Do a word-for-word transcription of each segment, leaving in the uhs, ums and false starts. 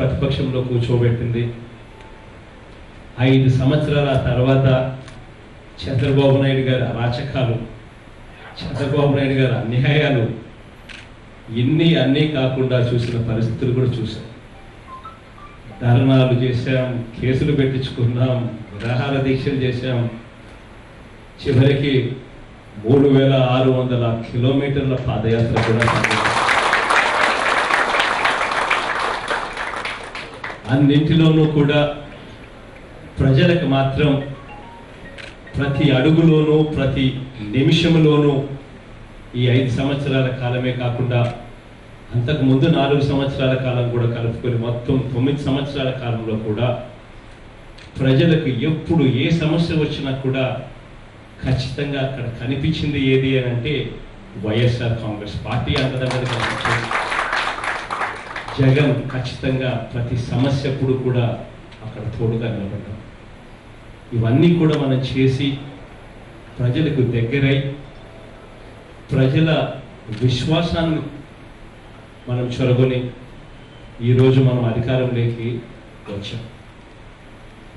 ప్రతిపక్షంలో కూర్చోబెట్టింది. ఐదు సంవత్సరాల తర్వాత చంద్రబాబు నాయుడు గారి అరాచకాలు, చంద్రబాబు నాయుడు గారి అన్యాయాలు ఎన్ని అన్నీ కాకుండా చూసిన పరిస్థితులు కూడా చూసాం. ధర్నాలు చేశాం, కేసులు పెట్టించుకున్నాం, నిరాహార దీక్షలు చేశాం. చివరికి మూడు వేల ఆరు వందల కిలోమీటర్ల పాదయాత్ర కూడా సాగించాం. అన్నింటిలోనూ కూడా ప్రజలకు మాత్రం ప్రతి అడుగులోనూ ప్రతి నిమిషంలోనూ ఈ ఐదు సంవత్సరాల కాలమే కాకుండా అంతకుముందు నాలుగు సంవత్సరాల కాలం కూడా కలుపుకొని మొత్తం తొమ్మిది సంవత్సరాల కాలంలో కూడా ప్రజలకు ఎప్పుడు ఏ సమస్య వచ్చినా కూడా ఖచ్చితంగా అక్కడ కనిపించింది ఏది అని అంటే వైఎస్ఆర్ కాంగ్రెస్ పార్టీ అంతదంగా కనిపించింది. జగన్ ఖచ్చితంగా ప్రతి సమస్యప్పుడు కూడా అక్కడ తోడుగా నిలబడ్డాం. ఇవన్నీ కూడా మనం చేసి ప్రజలకు దగ్గరై ప్రజల విశ్వాసాన్ని మనం చొరగొని ఈరోజు మనం అధికారంలోకి వచ్చాం.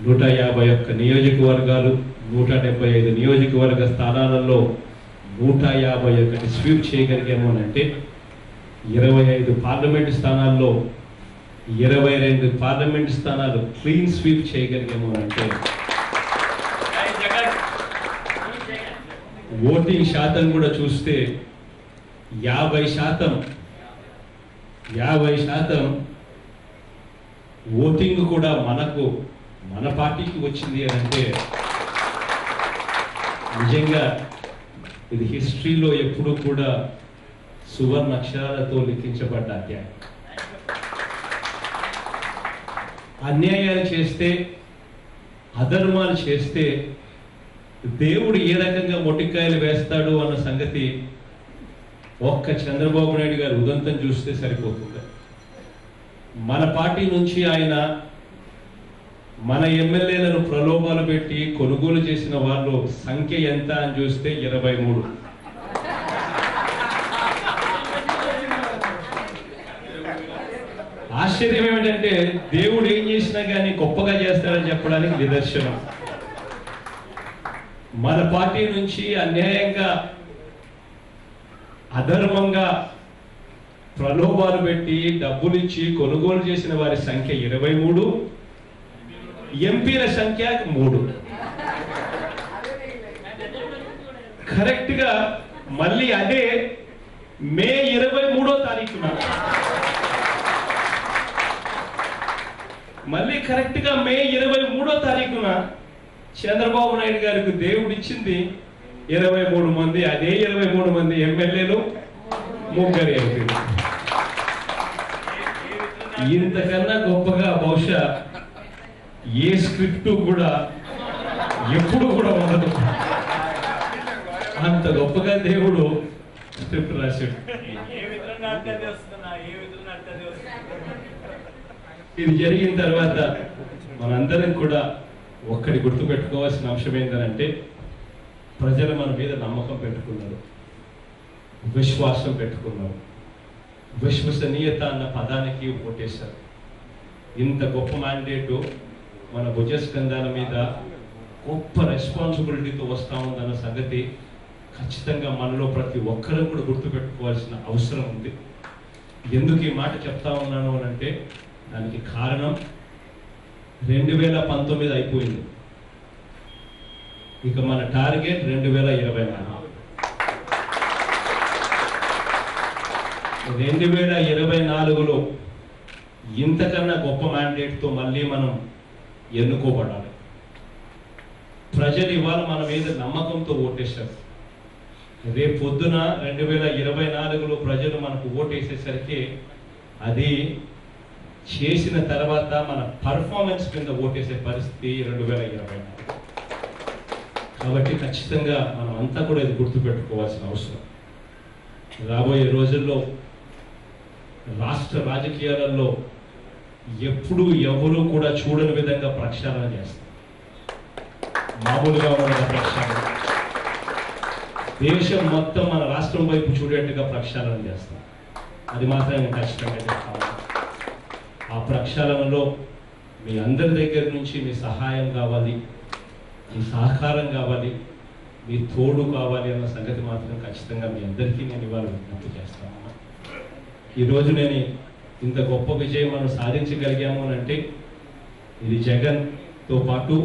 నూట యాభై ఒక్క నియోజకవర్గాలు, నూట డెబ్బై ఐదు నియోజకవర్గ స్థానాలలో నూట యాభై ఒకటి స్వీప్ చేయగలిగాము అని అంటే ఇరవై ఐదు పార్లమెంటు స్థానాల్లో ఇరవై రెండు పార్లమెంటు స్థానాలు క్లీన్ స్వీప్ చేయగలిగాము అంటే ఓటింగ్ శాతం కూడా చూస్తే యాభై శాతం యాభై శాతం ఓటింగ్ కూడా మనకు మన పార్టీకి వచ్చింది అని అంటే నిజంగా ఇది హిస్టరీలో ఎప్పుడూ కూడా సువర్ణ అక్షరాలతో లిఖించబడ్డ అధ్యాయం. అన్యాయాలు చేస్తే, అధర్మాలు చేస్తే దేవుడు ఏ రకంగా మొటికాయలు వేస్తాడు అన్న సంగతి ఒక్క చంద్రబాబు నాయుడు గారు ఉదంతం చూస్తే సరిపోతుంది. మన పార్టీ నుంచి ఆయన మన ఎమ్మెల్యేలను ప్రలోభాలు పెట్టి కొనుగోలు చేసిన వాళ్ళు సంఖ్య ఎంత అని చూస్తే ఇరవై మూడు ఆశ్చర్యం ఏమిటంటే దేవుడు ఏం చేసినా కానీ గొప్పగా చేస్తారని చెప్పడానికి నిదర్శనం. మన పార్టీ నుంచి అన్యాయంగా, అధర్మంగా, ప్రలోభాలు పెట్టి డబ్బులిచ్చి కొనుగోలు చేసిన వారి సంఖ్య ఇరవై మూడు, ఎంపీల సంఖ్య మూడు. కరెక్ట్గా మళ్ళీ అదే మే ఇరవై మూడో తారీఖున మళ్ళీ కరెక్ట్గా మే ఇరవై మూడో తారీఖున చంద్రబాబు నాయుడు గారికి దేవుడు ఇచ్చింది ఇరవై మూడు మంది, అదే ఇరవై మూడు మంది ఎమ్మెల్యేలు, ముగ్గురు ఎంపీలు. ఇంతకన్నా గొప్పగా బహుశా ఏ స్క్రిప్టు కూడా ఎప్పుడు కూడా ఉండదు. అంత గొప్పగా దేవుడు స్క్రిప్ట్ రాశాడు. ఇది జరిగిన తర్వాత మనందరం కూడా ఒక్కటి గుర్తుపెట్టుకోవాల్సిన అంశం ఏంటంటే ప్రజలు మన మీద నమ్మకం పెట్టుకున్నారు, విశ్వాసం పెట్టుకున్నారు, విశ్వసనీయత అన్న పదానికి ఓటేశారు. ఇంత గొప్ప మ్యాండేటు మన భుజస్కంధాల మీద గొప్ప రెస్పాన్సిబిలిటీతో వస్తూ ఉందన్న సంగతి ఖచ్చితంగా మనలో ప్రతి ఒక్కరూ కూడా గుర్తుపెట్టుకోవాల్సిన అవసరం ఉంది. ఎందుకు ఈ మాట చెప్తా ఉన్నాను అంటే దానికి కారణం రెండు వేల పంతొమ్మిది అయిపోయింది, ఇక మన టార్గెట్ రెండు వేల ఇరవై నాలుగు. రెండు వేల ఇరవై నాలుగులో ఇంతకన్నా గొప్ప మ్యాండేట్తో మళ్ళీ మనం ఎన్నుకోబడాలి. ప్రజలు ఇవాళ మన మీద నమ్మకంతో ఓటేశారు. రేపు పొద్దున రెండు వేల ఇరవై నాలుగులో ప్రజలు మనకు ఓటేసేసరికి అది చేసిన తర్వాత మన పర్ఫార్మెన్స్ కింద ఓటేసే పరిస్థితి రెండు వేల ఇరవై నాలుగు. కాబట్టి ఖచ్చితంగా మనం అంతా కూడా ఇది గుర్తుపెట్టుకోవాల్సిన అవసరం. రాబోయే రోజుల్లో రాష్ట్ర రాజకీయాలలో ఎప్పుడు ఎవరు కూడా చూడని విధంగా ప్రక్షాళన చేస్తారు. మామూలుగా ఉన్న ప్రక్షాళన దేశం మొత్తం మన రాష్ట్రం వైపు చూడేట్టుగా ప్రక్షాళన చేస్తాం. అది మాత్రం నేను ఖచ్చితంగా చెప్తాను. ఆ ప్రక్షాళనలో మీ అందరి దగ్గర నుంచి మీ సహాయం కావాలి, మీ సహకారం కావాలి, మీ తోడు కావాలి అన్న సంగతి మాత్రం ఖచ్చితంగా మీ అందరికీ నేను ఇవాళ విజ్ఞప్తి చేస్తాను. ఈరోజు నేను ఇంత గొప్ప విజయం మనం సాధించగలిగాము అంటే ఇది జగన్తో పాటు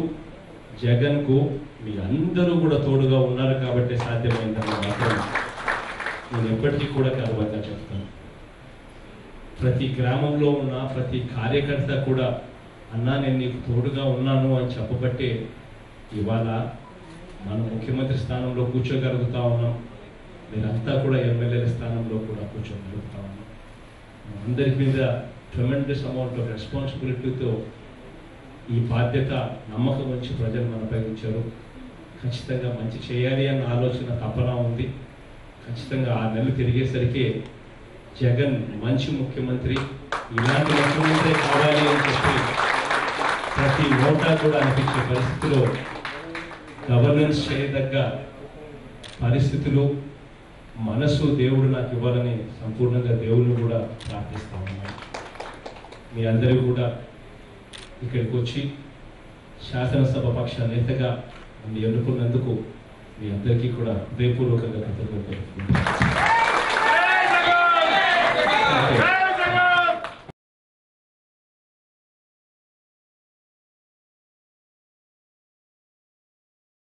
జగన్కు మీ అందరూ కూడా తోడుగా ఉన్నారు కాబట్టి సాధ్యమైందని మాత్రం నేను ఎప్పటికీ కూడా గర్వంగా చెప్తాను. ప్రతి గ్రామంలో ఉన్న ప్రతి కార్యకర్త కూడా అన్నా నేను నీకు తోడుగా ఉన్నాను అని చెప్పబట్టే ఇవాళ మనం ముఖ్యమంత్రి స్థానంలో కూర్చోగలుగుతా ఉన్నాం, మీరంతా కూడా ఎమ్మెల్యేల స్థానంలో కూడా కూర్చోగలుగుతా ఉన్నాం. అందరి మీద ట్రెమెండస్ అమౌంట్ ఆఫ్ రెస్పాన్సిబిలిటీతో ఈ బాధ్యత నమ్మకం నుంచి ప్రజలు మనపై ఉంచారు. ఖచ్చితంగా మంచి చేయాలి అన్న ఆలోచన తపన ఉంది. ఖచ్చితంగా ఆ నెల తిరిగేసరికి జగన్ మంచి ముఖ్యమంత్రి, ఇలాంటి ముఖ్యమంత్రి కావాలి అని చెప్పి ప్రతి ఓటా కూడా అనిపించే పరిస్థితిలో గవర్నెన్స్ చేయదగ్గ పరిస్థితులు మనసు దేవుడు నాకు ఇవ్వాలని సంపూర్ణంగా దేవుడిని కూడా ప్రార్థిస్తా ఉన్నాను. మీ అందరూ కూడా ఇక్కడికి వచ్చి శాసనసభ పక్ష నేతగా నన్ను ఎన్నుకున్నందుకు మీ అందరికీ కూడా హృదయపూర్వకంగా కృతజ్ఞతలు తెలుపుకుంటాను.